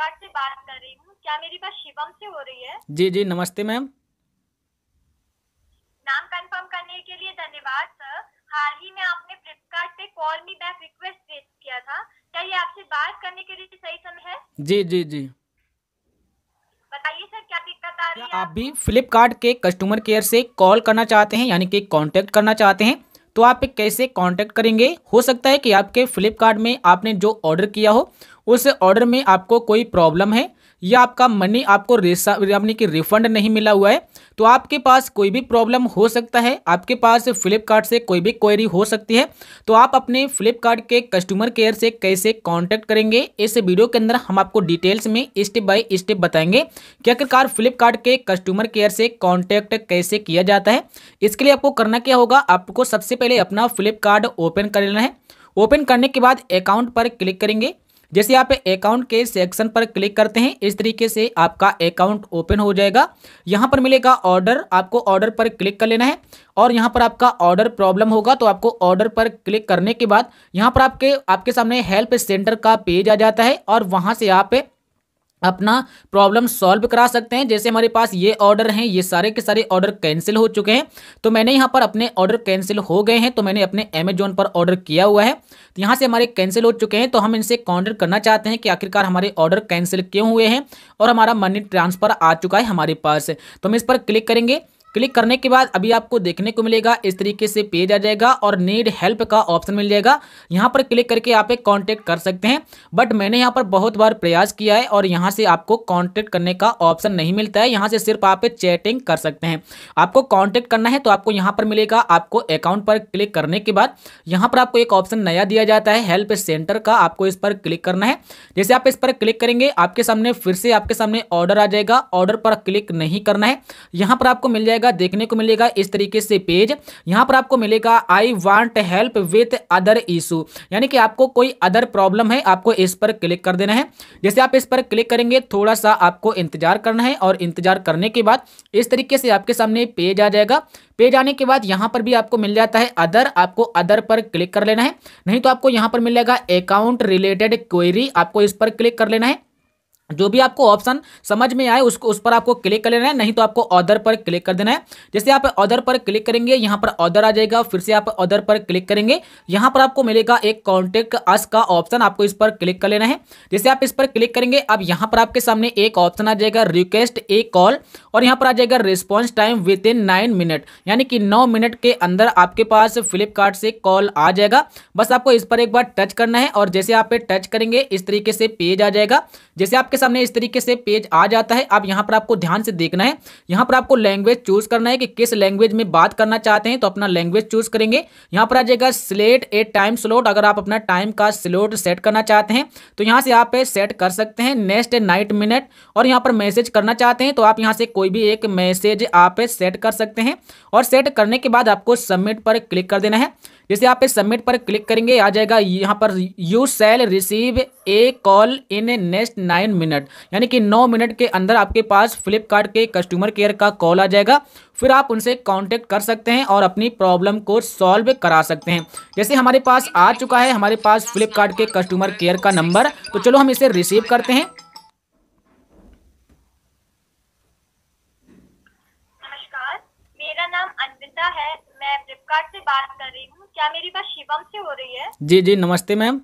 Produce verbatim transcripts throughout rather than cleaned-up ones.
फ्लिपकार्ट से बात कर रही हूँ, क्या मेरी बात शिवम से हो रही है? जी जी नमस्ते मैम। नाम कंफर्म करने के लिए धन्यवाद सर। हाल ही में आपने फ्लिपकार्ट पे कॉल मी बैक रिक्वेस्ट भेज किया था, क्या ये आपसे बात करने के लिए सही समय है? जी जी जी बताइए सर, क्या दिक्कत आ रही है? आप भी फ्लिपकार्ट के कस्टमर केयर से कॉल करना चाहते हैं, यानी कि कॉन्टेक्ट करना चाहते हैं, तो आप कैसे कांटेक्ट करेंगे? हो सकता है कि आपके फ्लिपकार्ट में आपने जो ऑर्डर किया हो उस ऑर्डर में आपको कोई प्रॉब्लम है या आपका मनी आपको यानी कि रिफंड नहीं मिला हुआ है, तो आपके पास कोई भी प्रॉब्लम हो सकता है, आपके पास फ्लिपकार्ट से कोई भी क्वेरी हो सकती है। तो आप अपने फ्लिपकार्ट के कस्टमर केयर से कैसे कांटेक्ट करेंगे, इस वीडियो के अंदर हम आपको डिटेल्स में स्टेप बाय स्टेप बताएंगे कि आखिरकार फ्लिपकार्ट के कस्टमर केयर से कॉन्टैक्ट कैसे किया जाता है। इसके लिए आपको करना क्या होगा, आपको सबसे पहले अपना फ्लिपकार्ट ओपन कर लेना है। ओपन करने के बाद अकाउंट पर क्लिक करेंगे। जैसे आप अकाउंट के सेक्शन पर क्लिक करते हैं, इस तरीके से आपका अकाउंट ओपन हो जाएगा। यहाँ पर मिलेगा ऑर्डर, आपको ऑर्डर पर क्लिक कर लेना है और यहाँ पर आपका ऑर्डर प्रॉब्लम होगा, तो आपको ऑर्डर पर क्लिक करने के बाद यहाँ पर आपके आपके सामने हेल्प सेंटर का पेज आ जाता है और वहाँ से आप अपना प्रॉब्लम सॉल्व करा सकते हैं। जैसे हमारे पास ये ऑर्डर हैं, ये सारे के सारे ऑर्डर कैंसिल हो चुके हैं, तो मैंने यहाँ पर अपने ऑर्डर कैंसिल हो गए हैं, तो मैंने अपने अमेजोन पर ऑर्डर किया हुआ है, तो यहाँ से हमारे कैंसिल हो चुके हैं। तो हम इनसे कॉन्टेक्ट करना चाहते हैं कि आखिरकार हमारे ऑर्डर कैंसिल क्यों हुए हैं और हमारा मनी ट्रांसफ़र आ चुका है हमारे पास। तो हम इस पर क्लिक करेंगे। क्लिक करने के बाद अभी आपको देखने को मिलेगा इस तरीके से पेज आ जाएगा और नीड हेल्प का ऑप्शन मिल जाएगा। यहाँ पर क्लिक करके आप एक कॉन्टैक्ट कर सकते हैं, बट मैंने यहाँ पर बहुत बार प्रयास किया है और यहाँ से आपको कॉन्टैक्ट करने का ऑप्शन नहीं मिलता है, यहाँ से सिर्फ आप चैटिंग कर सकते हैं। आपको कॉन्टैक्ट करना है तो आपको यहाँ पर मिलेगा, आपको अकाउंट पर क्लिक करने के बाद यहाँ पर आपको एक ऑप्शन नया दिया जाता है हेल्प सेंटर का, आपको इस पर क्लिक करना है। जैसे आप इस पर क्लिक करेंगे आपके सामने फिर से आपके सामने ऑर्डर आ जाएगा, ऑर्डर पर क्लिक नहीं करना है। यहाँ पर आपको मिल देखने को मिलेगा इस तरीके से पेज, यहां पर आपको मिलेगा I want help with other issue, यानी कि आपको कोई अदर प्रॉब्लम है, आपको इस पर क्लिक कर देना है। जैसे आप इस पर क्लिक करेंगे थोड़ा सा आपको इंतजार करना है और इंतजार करने के बाद इस तरीके से आपके सामने पेज आ जाएगा। पेज आने के बाद यहां पर भी आपको मिल जाता है अदर, आपको अदर पर क्लिक कर लेना है, नहीं तो आपको यहां पर मिल जाएगा अकाउंट रिलेटेड क्वेरी, आपको इस पर क्लिक कर लेना है। जो भी आपको ऑप्शन समझ में आए उसको उस पर आपको क्लिक कर लेना है, नहीं तो आपको ऑर्डर पर क्लिक कर देना है। जैसे आप ऑर्डर पर क्लिक करेंगे यहाँ पर ऑर्डर आ जाएगा, फिर से आप ऑर्डर पर क्लिक करेंगे, यहाँ पर आपको मिलेगा एक कॉन्टैक्ट अस का ऑप्शन, आपको इस पर क्लिक कर लेना है। जैसे आप इस पर क्लिक करेंगे अब यहाँ पर आपके सामने एक ऑप्शन आ जाएगा रिक्वेस्ट ए कॉल और यहाँ पर आ जाएगा response time with in nine minute, यानी कि नौ मिनट के अंदर आपके पास फ्लिपकार्ट से कॉल आ जाएगा। बस आपको इस पर एक बार टच करना है और जैसे आप टच करेंगे इस तरीके से पेज आ जाएगा। जैसे आपके सामने इस तरीके से पेज आ जाता है, अब यहाँ पर आपको ध्यान से देखना है, यहाँ पर आपको लैंग्वेज चूज करना है कि किस लैंग्वेज में बात करना चाहते हैं, तो अपना लैंग्वेज चूज करेंगे। यहाँ पर आ जाएगा सिलेक्ट ए टाइम स्लॉट, अगर आप अपना टाइम का स्लॉट सेट करना चाहते हैं तो यहाँ से आप सेट कर सकते हैं नेक्स्ट नाइट मिनट, और यहाँ पर मैसेज करना चाहते हैं तो आप यहाँ से कोई भी एक मैसेज आप सेट कर सकते हैं और सेट करने के बाद आपको सबमिट पर क्लिक कर देना है। जैसे आप सबमिट पर क्लिक करेंगे आ जाएगा यहाँ पर you shall receive a call in next nine minute, यानी कि नौ मिनट के अंदर आपके पास फ्लिपकार्ट के कस्टमर केयर का कॉल आ जाएगा। फिर आप उनसे कांटेक्ट कर सकते हैं और अपनी प्रॉब्लम को सॉल्व करा सकते हैं। जैसे हमारे पास आ चुका है हमारे पास फ्लिपकार्ट के कस्टमर केयर का नंबर, तो चलो हम इसे रिसीव करते हैं। नमस्कार, मेरा नाम अनविता है, मैं फ्लिपकार्ट से बात कर रही हूँ, क्या मेरी बात शिवम से हो रही है? जी जी नमस्ते मैम।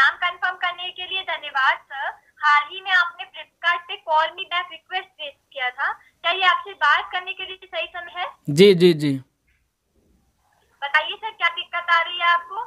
नाम कंफर्म करने के लिए धन्यवाद सर। हाल ही में आपने फ्लिपकार्ट पे कॉल मी बैक रिक्वेस्ट भेज किया था, क्या ये आपसे बात करने के लिए सही समय है? जी जी जी बताइए सर, क्या दिक्कत आ रही है आपको?